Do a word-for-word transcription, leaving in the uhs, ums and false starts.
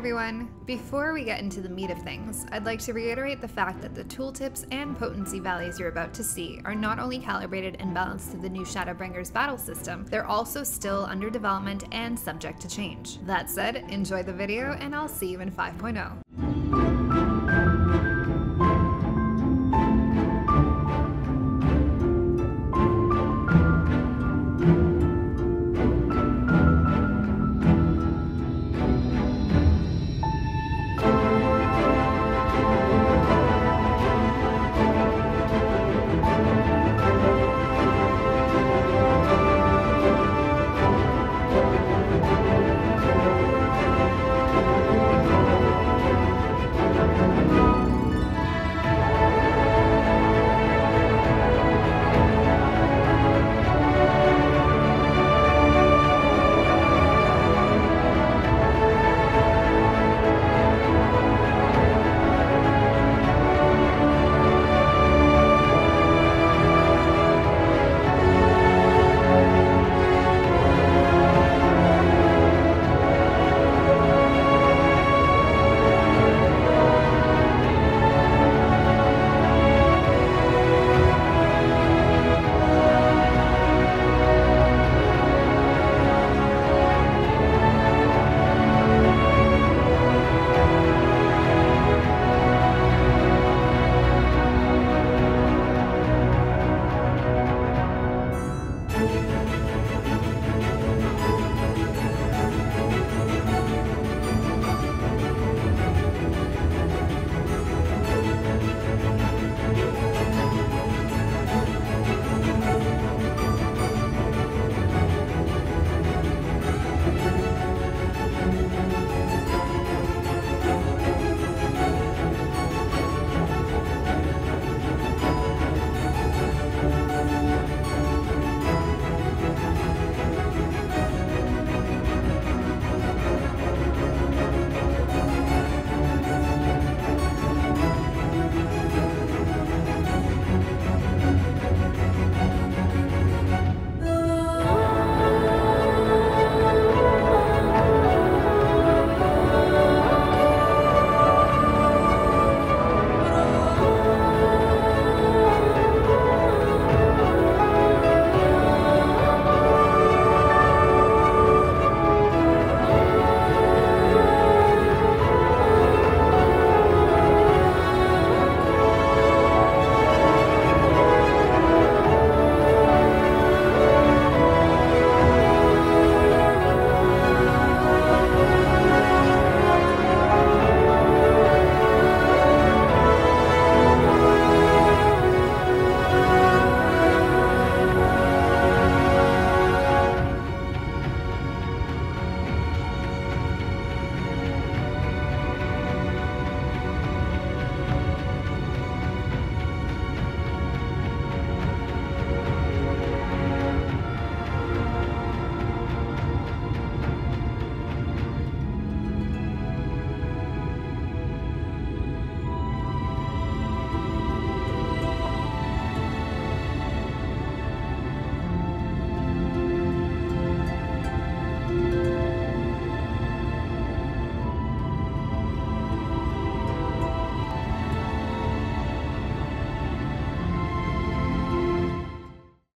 everyone! Before we get into the meat of things, I'd like to reiterate the fact that the tooltips and potency values you're about to see are not only calibrated and balanced to the new Shadowbringers battle system, they're also still under development and subject to change. That said, enjoy the video and I'll see you in five point oh.